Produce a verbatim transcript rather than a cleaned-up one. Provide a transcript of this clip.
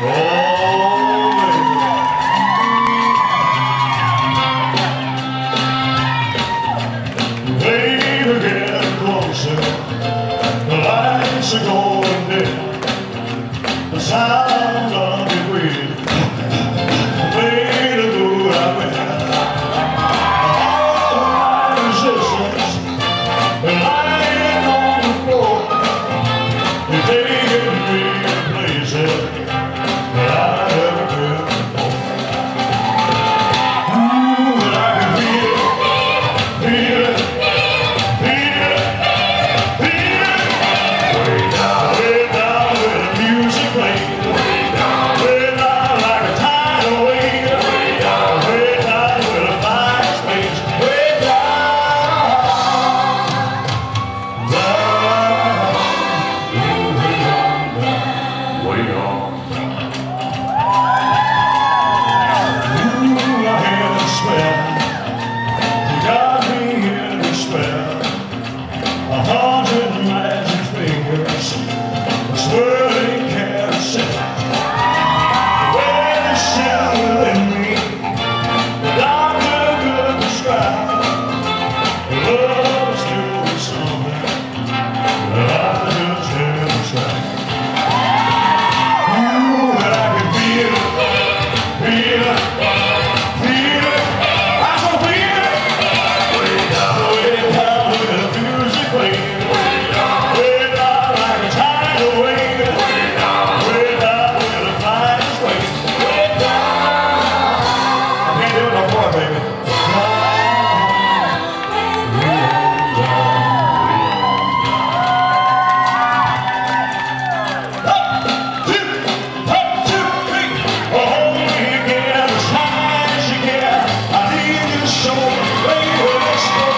Oh, baby, get closer. The lights are going down. The sound of your breathing. Way to move out with all the resistance. The light on the floor. You're taking me places that I've never been before. Ooh, but I can feel it, feel it, feel it, feel it. Way down, way down where the music plays. Way down, way down like a tidal wave. Way down, way down where the fire space. Way down, down, way down, way down. Way, way, way,